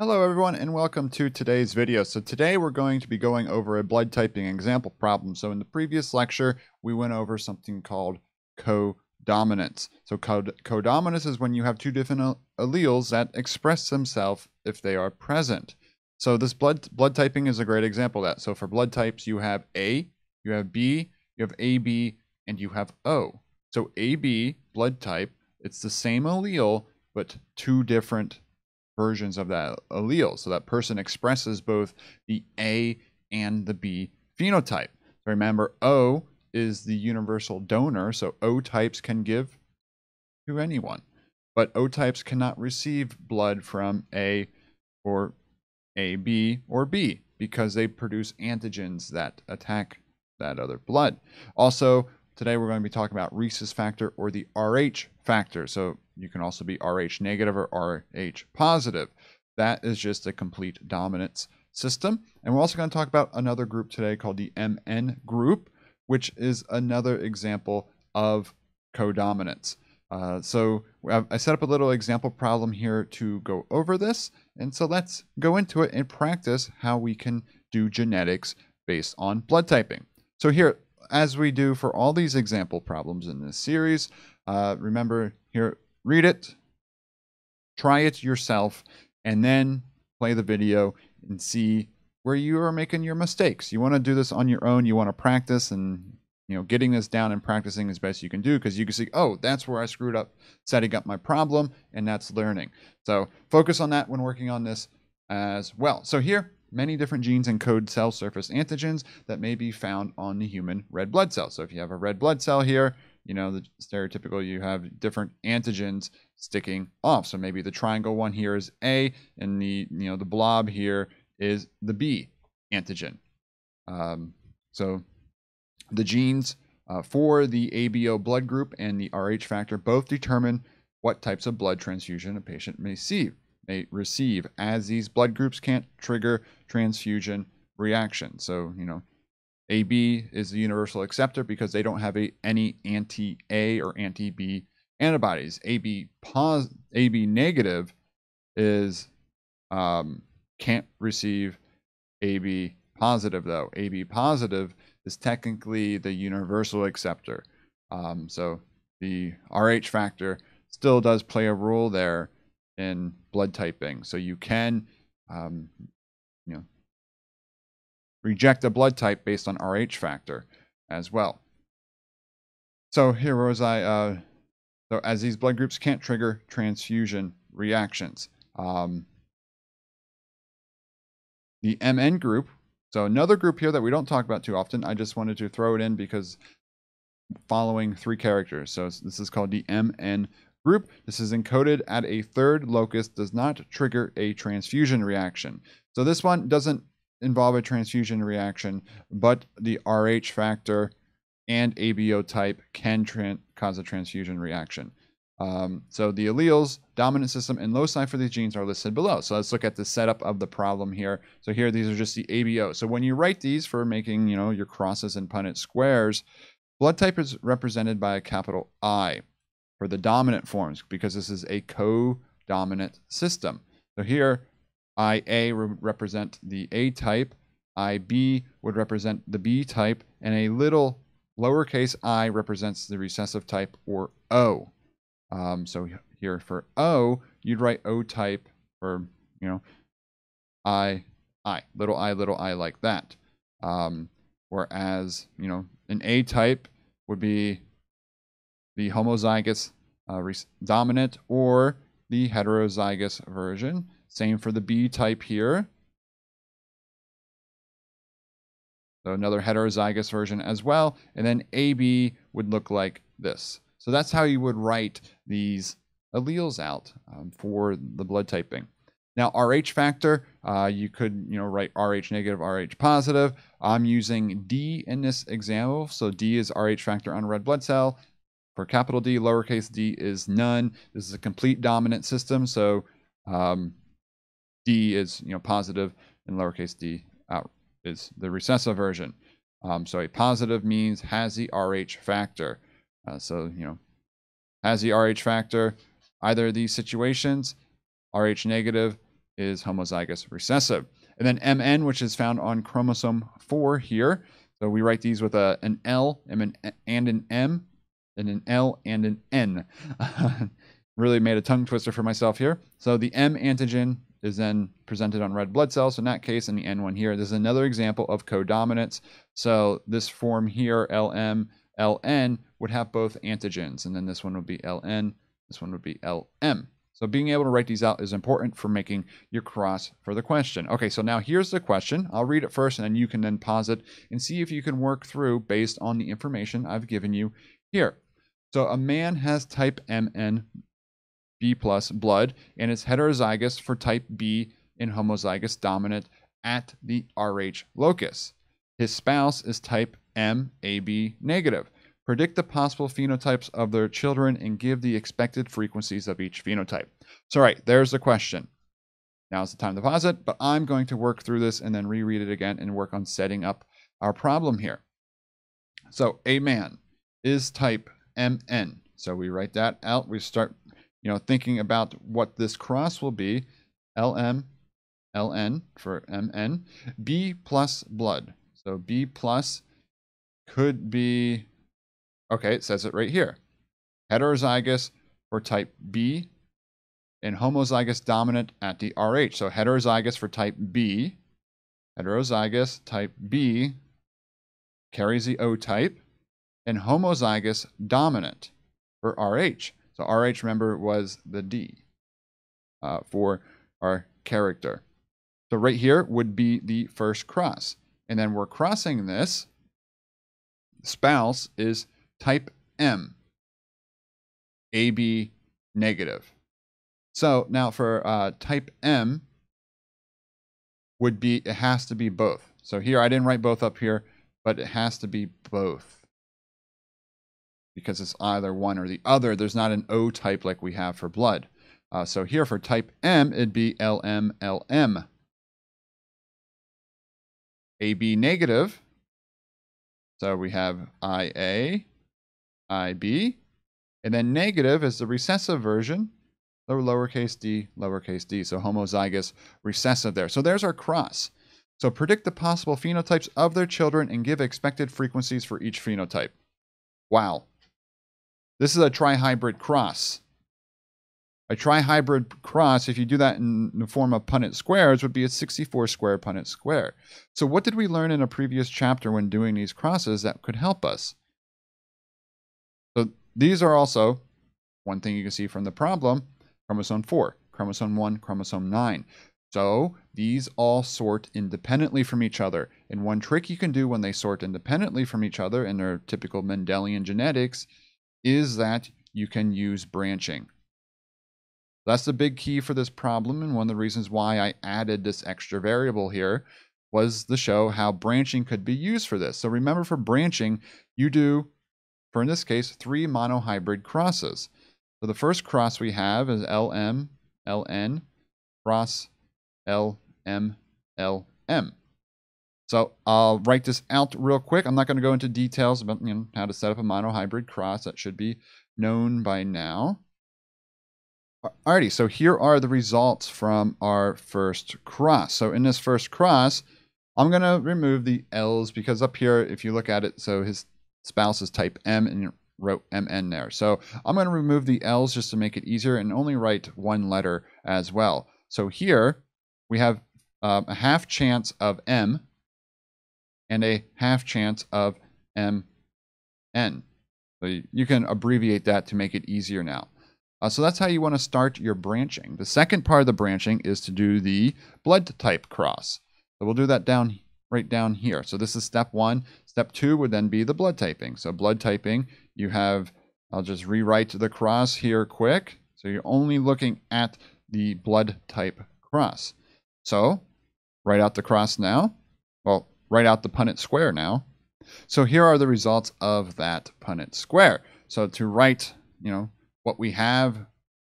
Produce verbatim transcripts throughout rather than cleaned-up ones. Hello everyone and welcome to today's video. So today we're going to be going over a blood typing example problem. So in the previous lecture, we went over something called codominance. So cod codominance is when you have two different alleles that express themselves if they are present. So this blood, blood typing is a great example of that. So for blood types, you have A, you have B, you have A B, and you have O. So A B, blood type, it's the same allele, but two different versions of that allele. So that person expresses both the A and the B phenotype. Remember, O is the universal donor, so O types can give to anyone. But O types cannot receive blood from A or A B or B because they produce antigens that attack that other blood. Also, today we're going to be talking about rhesus factor or the R H factor. So you can also be R H negative or R H positive. That is just a complete dominance system. And we're also going to talk about another group today called the M N group, which is another example of codominance. Uh, so I set up a little example problem here to go over this. And so let's go into it and practice how we can do genetics based on blood typing. So here, as we do for all these example problems in this series, uh, remember here, read it, try it yourself, and then play the video and see where you are making your mistakes. You want to do this on your own. You want to practice, and you know, getting this down and practicing is best you can do because you can see, oh, that's where I screwed up setting up my problem, and that's learning. So focus on that when working on this as well. So here, many different genes encode cell surface antigens that may be found on the human red blood cell. So if you have a red blood cell here, you know, the stereotypical, you have different antigens sticking off. So maybe the triangle one here is A, and the, you know, the blob here is the B antigen. Um, so the genes uh, for the A B O blood group and the R H factor both determine what types of blood transfusion a patient may receive. They receive, as these blood groups can't trigger transfusion reaction. So, you know, A B is the universal acceptor because they don't have a, any anti-A or anti-B antibodies. A B positive, A B negative is um, can't receive A B positive though. A B positive is technically the universal acceptor. Um, so the R H factor still does play a role there in blood typing. So you can, um, you know, reject a blood type based on R H factor as well. So here was I, uh, so as these blood groups can't trigger transfusion reactions. Um, the M N group, so another group here that we don't talk about too often, I just wanted to throw it in because following three characters. So this is called the M N group. This is encoded at a third locus, does not trigger a transfusion reaction. So this one doesn't involve a transfusion reaction, but the R H factor and A B O type can cause a transfusion reaction. Um, so the alleles, dominant system, and loci for these genes are listed below. So let's look at the setup of the problem here. So here, these are just the A B O. So when you write these for making, you know, your crosses and Punnett squares, blood type is represented by a capital I for the dominant forms, because this is a codominant system. So here, I A would represent the A type, I B would represent the B type, and a little lowercase I represents the recessive type, or O. Um, so here for O, you'd write O type, or, you know, I, I, little I, little I, like that. Um, whereas, you know, an A type would be the homozygous uh, dominant or the heterozygous version. Same for the B type here. So another heterozygous version as well. And then A B would look like this. So that's how you would write these alleles out um, for the blood typing. Now R H factor, uh, you could, you know, write R H negative, R H positive. I'm using D in this example. So D is R H factor on a red blood cell. For capital D, lowercase d is none. This is a complete dominant system, so um, D is, you know, positive, and lowercase d out is the recessive version. Um, so a positive means has the R H factor. Uh, so, you know, has the R H factor. Either of these situations, R H negative is homozygous recessive. And then M N, which is found on chromosome four here. So we write these with a, an L and an, and an M, and an L and an N. Really made a tongue twister for myself here. So the M antigen is then presented on red blood cells. So in that case, in the N one here, this is another example of codominance. So this form here, L M, L N, would have both antigens. And then this one would be L N, this one would be L M. So being able to write these out is important for making your cross for the question. Okay, so now here's the question. I'll read it first, and then you can then pause it and see if you can work through based on the information I've given you here. So a man has type M N B plus blood and is heterozygous for type B and homozygous dominant at the R H locus. His spouse is type M A B negative. Predict the possible phenotypes of their children and give the expected frequencies of each phenotype. So, right, there's the question. Now's the time to pause it, but I'm going to work through this and then reread it again and work on setting up our problem here. So, a man is type M N. So, we write that out. We start, you know, thinking about what this cross will be. L M, L N for M N. B plus blood. So, B plus could be... Okay, it says it right here. Heterozygous for type B and homozygous dominant at the R H. So heterozygous for type B. Heterozygous type B carries the O type. And homozygous dominant for R H. So R H, remember, was the D uh, for our character. So right here would be the first cross. And then we're crossing this. Spouse is type M, A B negative. So now for uh, type M would be, it has to be both. So here, I didn't write both up here, but it has to be both because it's either one or the other. There's not an O type like we have for blood. Uh, so here for type M, it'd be L M, L M. A B negative. So we have I A. I B, and then negative is the recessive version, the lowercase d, lowercase d, so homozygous recessive there. So there's our cross. So predict the possible phenotypes of their children and give expected frequencies for each phenotype. Wow. This is a trihybrid cross. A trihybrid cross, if you do that in the form of Punnett squares, would be a sixty-four square Punnett square. So what did we learn in a previous chapter when doing these crosses that could help us? So these are also, one thing you can see from the problem, chromosome four, chromosome one, chromosome nine. So these all sort independently from each other. And one trick you can do when they sort independently from each other in their typical Mendelian genetics is that you can use branching. That's the big key for this problem, and one of the reasons why I added this extra variable here was to show how branching could be used for this. So remember, for branching, you do... for in this case, three monohybrid crosses. So the first cross we have is L M, L N, cross L M, L M. So I'll write this out real quick. I'm not going to go into details about you know, how to set up a monohybrid cross. That should be known by now. Alrighty, so here are the results from our first cross. So in this first cross, I'm going to remove the L's because up here, if you look at it, so his spouse is type M and wrote M N there. So I'm going to remove the L's just to make it easier and only write one letter as well. So here we have um, a half chance of M and a half chance of M N. So you can abbreviate that to make it easier now. Uh, so that's how you want to start your branching. The second part of the branching is to do the blood type cross. So we'll do that down here. Right down here. So this is step one. Step two would then be the blood typing. So blood typing, you have, I'll just rewrite the cross here quick. So you're only looking at the blood type cross. So write out the cross now. Well, write out the Punnett square now. So here are the results of that Punnett square. So to write, you know, what we have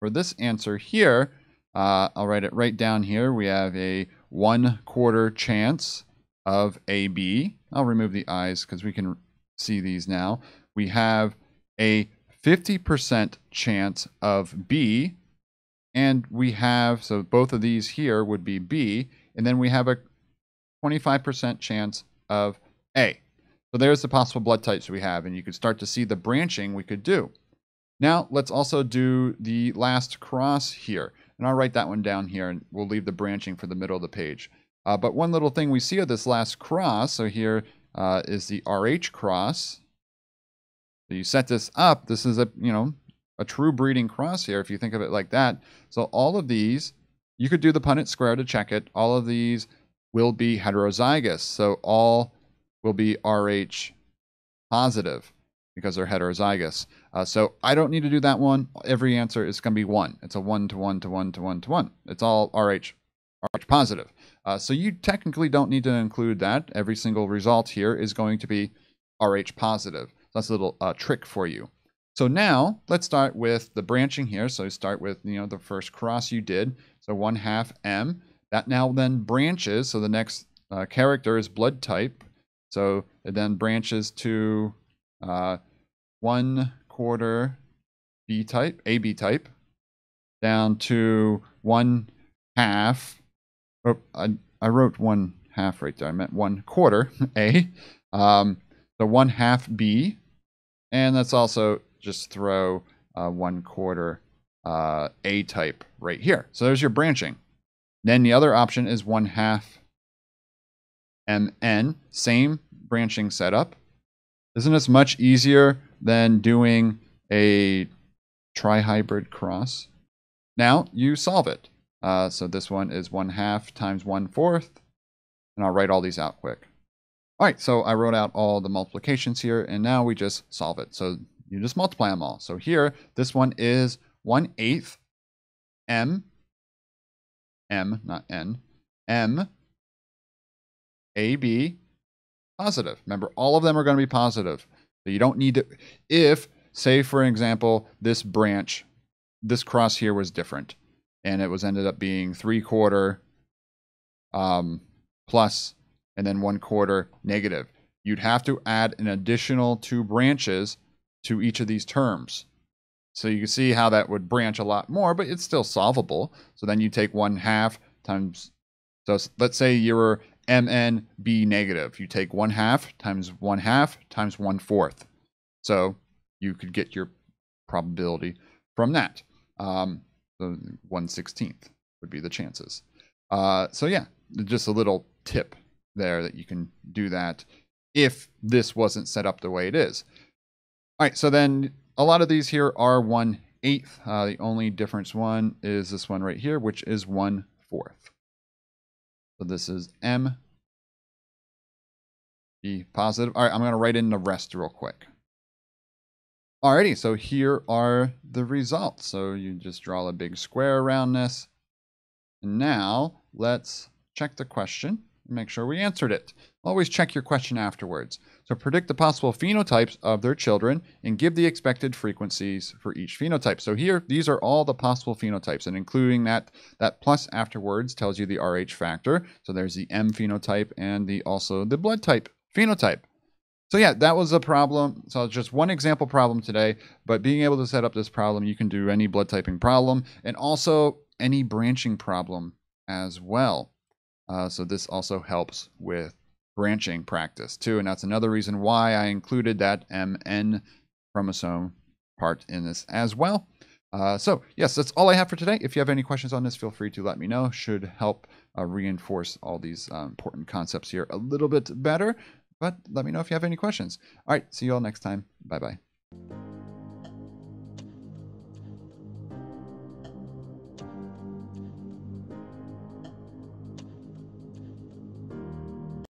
for this answer here, uh, I'll write it right down here. We have a one quarter chance of A B. I'll remove the I's because we can see these now. We have a fifty percent chance of B And we have, so both of these here would be B, and then we have a twenty-five percent chance of A. So there's the possible blood types we have, and you could start to see the branching we could do. Now let's also do the last cross here, and I'll write that one down here, and we'll leave the branching for the middle of the page. Uh, but one little thing we see of this last cross, so here uh, is the R H cross. So you set this up, this is a, you know, a true breeding cross here, if you think of it like that. So all of these, you could do the Punnett square to check it. All of these will be heterozygous. So all will be R H positive because they're heterozygous. Uh, so I don't need to do that one. Every answer is going to be one. It's a one to one to one to one to one. It's all R H, R H positive. Uh, so you technically don't need to include that. Every single result here is going to be R H positive. So that's a little uh, trick for you. So now let's start with the branching here. So you start with, you know, the first cross you did. So one half M. That now then branches. So the next uh, character is blood type. So it then branches to uh, one quarter B type, A B type, down to one half. Oh, I, I wrote one half right there. I meant one quarter A. Um, so one half B. And that's also just throw uh, one quarter uh, A type right here. So there's your branching. Then the other option is one half M N, same branching setup. Isn't this much easier than doing a trihybrid cross? Now you solve it. Uh, so this one is one half times one fourth. And I'll write all these out quick. All right, so I wrote out all the multiplications here, and now we just solve it. So you just multiply them all. So here, this one is one eighth M, M, not N, M, A B, positive. Remember, all of them are going to be positive. So you don't need to, if, say, for example, this branch, this cross here was different, and it was ended up being three quarter um, plus, and then one quarter negative. You'd have to add an additional two branches to each of these terms. So you can see how that would branch a lot more, but it's still solvable. So then you take one half times, so let's say you were M N B negative. You take one half times one half times one fourth. So you could get your probability from that. Um, so one sixteenth would be the chances. Uh, so yeah, just a little tip there that you can do that if this wasn't set up the way it is. All right, so then a lot of these here are one eighth. Uh, the only difference one is this one right here, which is one fourth. So this is M, B positive. All right, I'm going to write in the rest real quick. Alrighty, so here are the results. So you just draw a big square around this. And now let's check the question and make sure we answered it. Always check your question afterwards. So predict the possible phenotypes of their children and give the expected frequencies for each phenotype. So here, these are all the possible phenotypes, and including that, that plus afterwards tells you the R H factor. So there's the M phenotype and the also the blood type phenotype. So yeah, that was a problem. So it's just one example problem today, but being able to set up this problem, you can do any blood typing problem and also any branching problem as well. Uh, so this also helps with branching practice too, and that's another reason why I included that M N chromosome part in this as well. Uh, so yes, that's all I have for today. If you have any questions on this, feel free to let me know. Should help uh, reinforce all these uh, important concepts here a little bit better, but let me know if you have any questions. All right, see you all next time. Bye-bye.